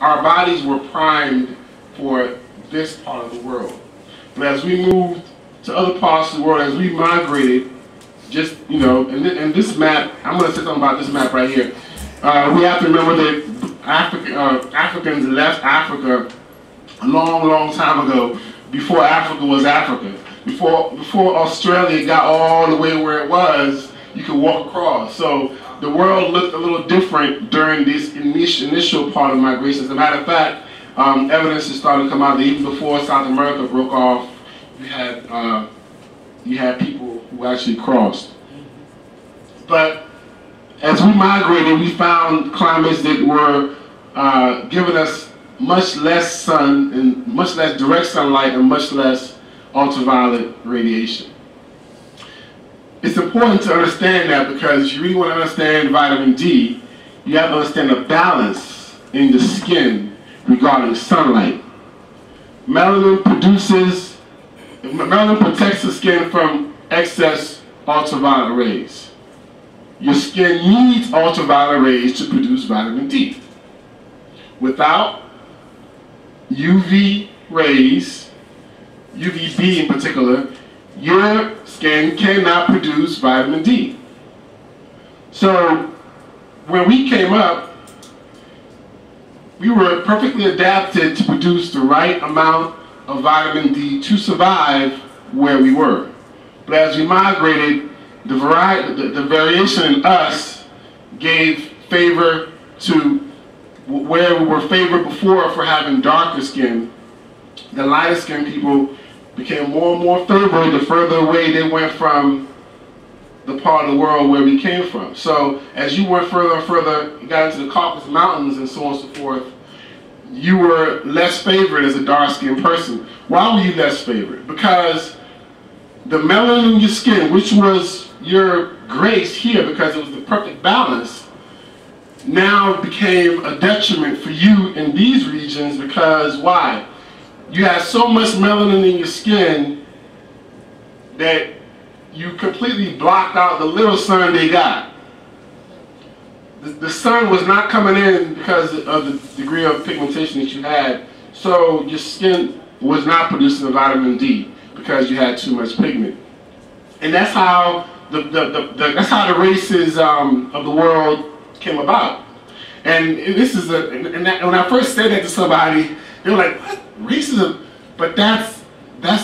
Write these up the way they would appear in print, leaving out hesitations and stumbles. Our bodies were primed for this part of the world. But as we moved to other parts of the world, as we migrated, just, you know, and this map, I'm going to say something about this map right here. We have to remember that Africans left Africa a long, long time ago, before Africa was Africa. Before Australia got all the way where it was, you could walk across. So the world looked a little different during this initial part of migration. As a matter of fact, evidence is starting to come out that even before South America broke off, you had people who actually crossed. But as we migrated, we found climates that were giving us much less sun and much less direct sunlight and much less ultraviolet radiation. It's important to understand that, because if you really want to understand vitamin D, you have to understand the balance in the skin regarding sunlight. Melanin protects the skin from excess ultraviolet rays. Your skin needs ultraviolet rays to produce vitamin D. Without UV rays, UVB in particular, your skin cannot produce vitamin D. So when we came up, we were perfectly adapted to produce the right amount of vitamin D to survive where we were. But as we migrated, the variation in us gave favor to where we were favored before for having darker skin. The lighter skin people became more and more favored the further away they went from the part of the world where we came from. So as you went further and further, you got into the Caucasus Mountains and so on and so forth, you were less favored as a dark-skinned person. Why were you less favored? Because the melanin in your skin, which was your grace here because it was the perfect balance, now became a detriment for you in these regions. Because why? You had so much melanin in your skin that you completely blocked out the little sun they got. The sun was not coming in because of the degree of pigmentation that you had, so your skin was not producing the vitamin D because you had too much pigment. And that's how the races of the world came about. And this is when I first said that to somebody, they were like, "What? Racism?" But that's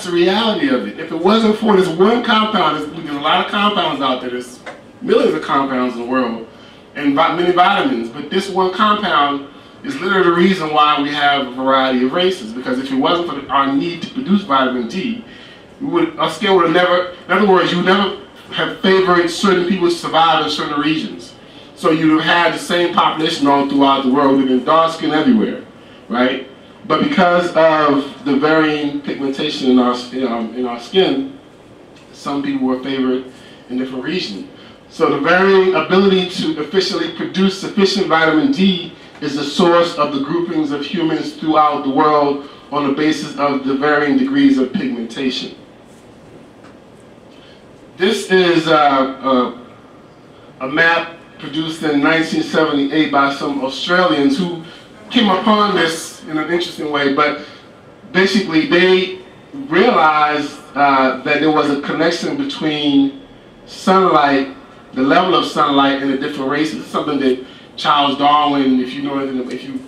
the reality of it. If it wasn't for this one compound, there's a lot of compounds out there. There's millions of compounds in the world, and many vitamins. But this one compound is literally the reason why we have a variety of races. Because if it wasn't for our need to produce vitamin D, our skin would have never. In other words, you would never have favored certain people to survive in certain regions. So you would have had the same population all throughout the world, looking dark skin everywhere, right? But because of the varying pigmentation in our skin, some people were favored in different regions. So the varying ability to efficiently produce sufficient vitamin D is the source of the groupings of humans throughout the world on the basis of the varying degrees of pigmentation. This is a map produced in 1978 by some Australians who came upon this in an interesting way, but basically they realized that there was a connection between sunlight, the level of sunlight, and the different races. It's something that Charles Darwin, if you know anything, if you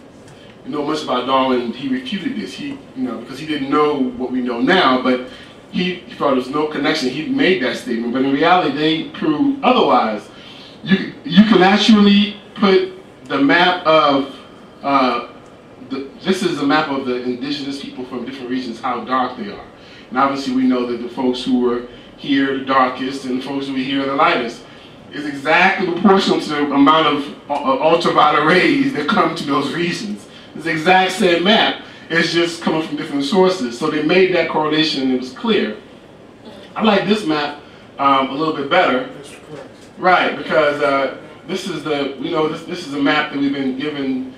know much about Darwin, he refuted this. Because he didn't know what we know now, but he thought there was no connection. He made that statement, but in reality, they proved otherwise. You can actually put the map of this is a map of the indigenous people from different regions, how dark they are. And obviously we know that the folks who were here the darkest and the folks who were here the lightest is exactly proportional to the amount of ultraviolet rays that come to those regions. It's the exact same map, it's just coming from different sources. So they made that correlation and it was clear. I like this map a little bit better. Right, because this is this is a map that we've been given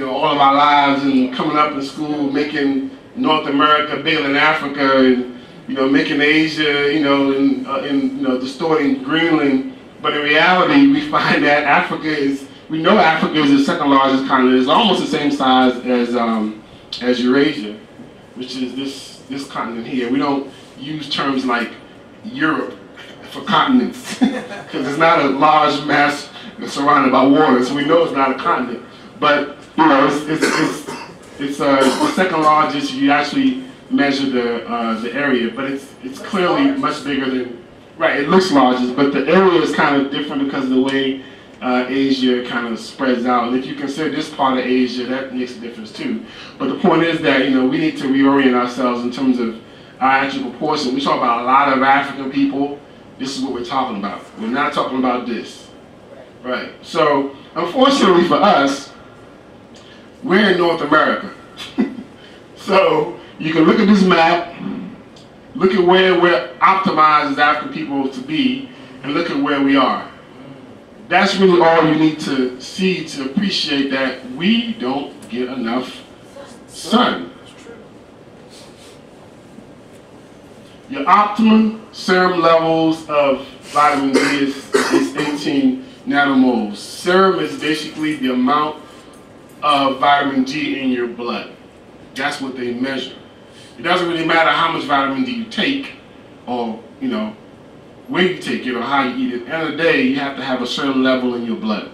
all of our lives, and coming up in school, making North America bigger than Africa, and making Asia, distorting Greenland. But in reality, we find that Africa is We know Africa is the second largest continent. It's almost the same size as Eurasia, which is this continent here. We don't use terms like Europe for continents because it's not a large mass surrounded by water, so we know it's not a continent. But you know, it's the second largest. You actually measure the area, but it's clearly much bigger than, right, it looks largest, but the area is kind of different because of the way Asia kind of spreads out. And if you consider this part of Asia, that makes a difference too. But the point is that, you know, we need to reorient ourselves in terms of our actual proportion. We talk about a lot of African people. This is what we're talking about. We're not talking about this, right? So unfortunately for us, we're in North America. So you can look at this map, look at where we're optimized as African people to be, and look at where we are. That's really all you need to see to appreciate that we don't get enough sun. Your optimum serum levels of vitamin D is 18 nanomoles. Serum is basically the amount of vitamin D in your blood. That's what they measure. It doesn't really matter how much vitamin D you take, or you know, where you take it, or how you eat it. At the end of the day, you have to have a certain level in your blood.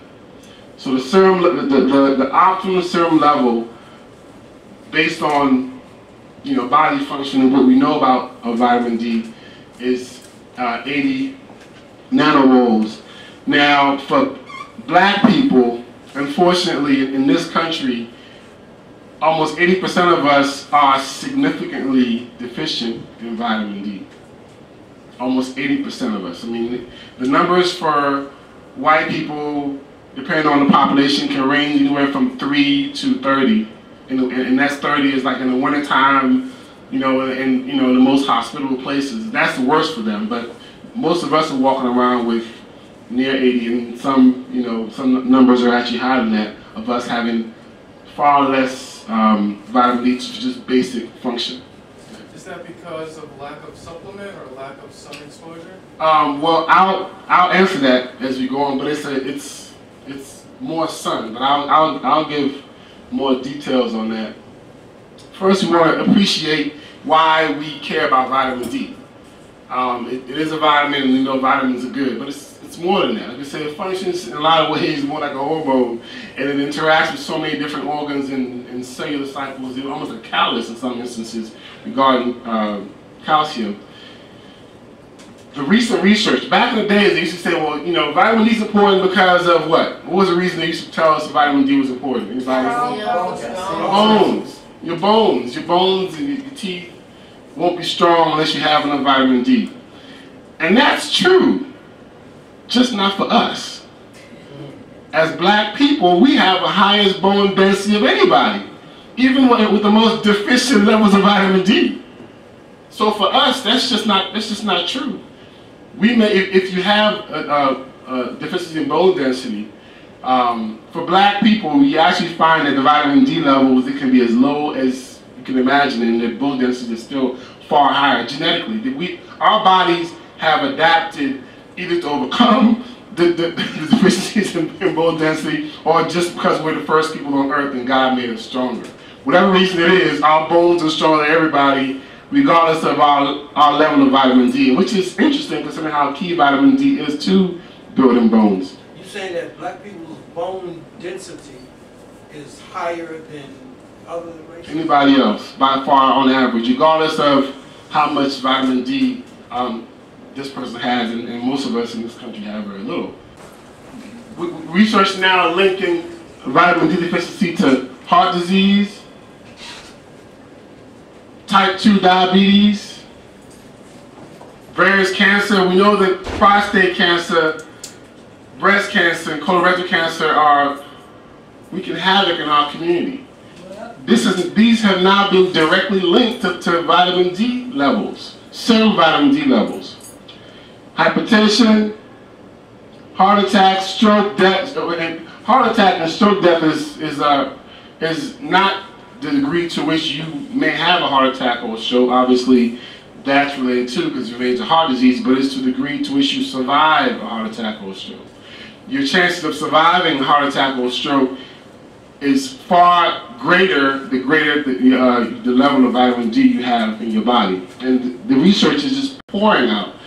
So the serum, the optimal serum level, based on, you know, body function and what we know about vitamin D, is 80 nanomoles. Now, for black people, unfortunately, in this country, almost 80% of us are significantly deficient in vitamin D. Almost 80% of us. I mean, the numbers for white people, depending on the population, can range anywhere from 3 to 30. And that's 30 is like in the wintertime, you know, and you know, the most hospitable places. That's the worst for them, but most of us are walking around with near 80, and some, you know, some numbers are actually higher than that, of us having far less vitamin D for just basic function. Is that because of lack of supplement or lack of sun exposure? Well, I'll answer that as we go on, but it's more sun. But I'll give more details on that. First, we want to appreciate why we care about vitamin D. It is a vitamin, and we know vitamins are good, but it's more than that. Like I said, it functions in a lot of ways more like a hormone, and it interacts with so many different organs and cellular cycles. It's almost a catalyst in some instances regarding calcium. The recent research, back in the days, they used to say, well, you know, vitamin D is important because of what? What was the reason they used to tell us vitamin D was important? It was like, bones. Your bones and your teeth won't be strong unless you have enough vitamin D. And that's true. Just not for us. As black people, we have the highest bone density of anybody, even with the most deficient levels of vitamin D. So for us, that's just not true. We may, if you have a deficiency in bone density, for black people, you actually find that the vitamin D levels, it can be as low as you can imagine, and the bone density is still far higher genetically. Our bodies have adapted either to overcome the deficiencies in bone density, or just because we're the first people on earth and God made us stronger. Whatever reason it is, our bones are stronger than everybody, regardless of our level of vitamin D, which is interesting considering how key vitamin D is to building bones. You're saying that black people's bone density is higher than other races? Anybody else, by far, on average, regardless of how much vitamin D this person has, and most of us in this country have very little. Research now linking vitamin D deficiency to heart disease, type 2 diabetes, various cancer. We know that prostate cancer, breast cancer, and colorectal cancer are, we can have it in our community. These have now been directly linked to vitamin D levels, serum vitamin D levels. Hypertension, heart attack, stroke, death. And heart attack and stroke death is not the degree to which you may have a heart attack or stroke. Obviously, that's related too because you're related to heart disease, but it's to the degree to which you survive a heart attack or stroke. your chances of surviving heart attack or stroke is far greater the level of vitamin D you have in your body. And the research is just pouring out.